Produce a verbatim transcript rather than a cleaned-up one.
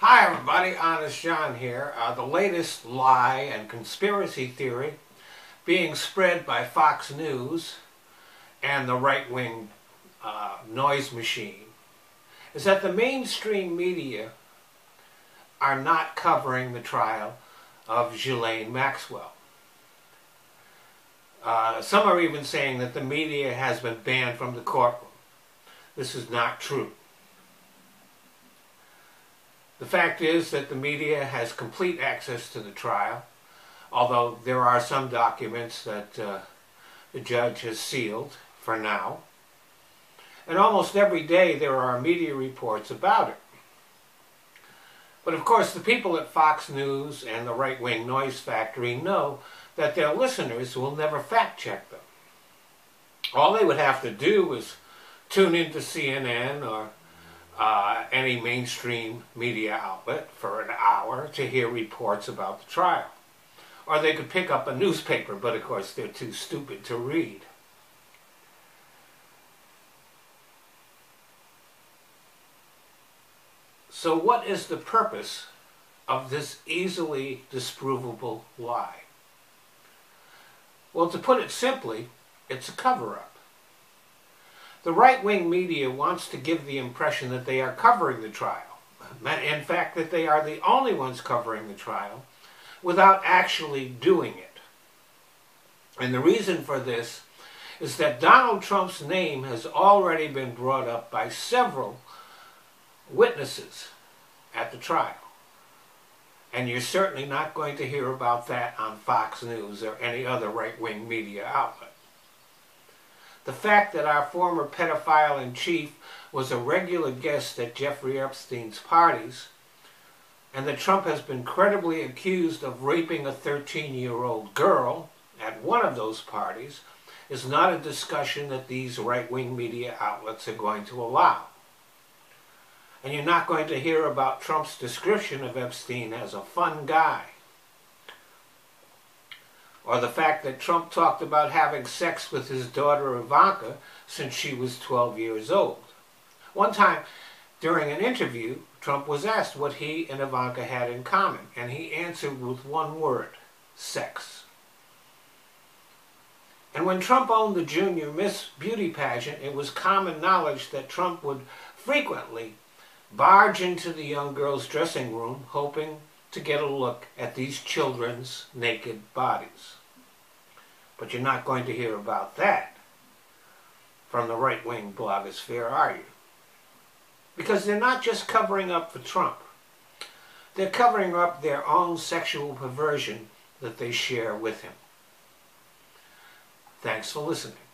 Hi everybody, Honest John here. Uh, the latest lie and conspiracy theory being spread by Fox News and the right-wing uh, noise machine is that the mainstream media are not covering the trial of Ghislaine Maxwell. Uh, some are even saying that the media has been banned from the courtroom. This is not true. The fact is that the media has complete access to the trial, although there are some documents that uh, the judge has sealed for now. And almost every day there are media reports about it. But of course the people at Fox News and the right-wing noise factory know that their listeners will never fact-check them. All they would have to do is tune into C N N or Uh, any mainstream media outlet for an hour to hear reports about the trial. Or they could pick up a newspaper, but of course they're too stupid to read. So what is the purpose of this easily disprovable lie? Well, to put it simply, it's a cover-up. The right-wing media wants to give the impression that they are covering the trial. In fact, that they are the only ones covering the trial without actually doing it. And the reason for this is that Donald Trump's name has already been brought up by several witnesses at the trial. And you're certainly not going to hear about that on Fox News or any other right-wing media outlet. The fact that our former pedophile-in-chief was a regular guest at Jeffrey Epstein's parties, and that Trump has been credibly accused of raping a thirteen-year-old girl at one of those parties, is not a discussion that these right-wing media outlets are going to allow. And you're not going to hear about Trump's description of Epstein as a fun guy, or the fact that Trump talked about having sex with his daughter Ivanka since she was twelve years old. One time, during an interview, Trump was asked what he and Ivanka had in common, and he answered with one word, sex. And when Trump owned the Junior Miss Beauty pageant, it was common knowledge that Trump would frequently barge into the young girl's dressing room, hoping to get a look at these children's naked bodies. But you're not going to hear about that from the right-wing blogosphere, are you? Because they're not just covering up for Trump. They're covering up their own sexual perversion that they share with him. Thanks for listening.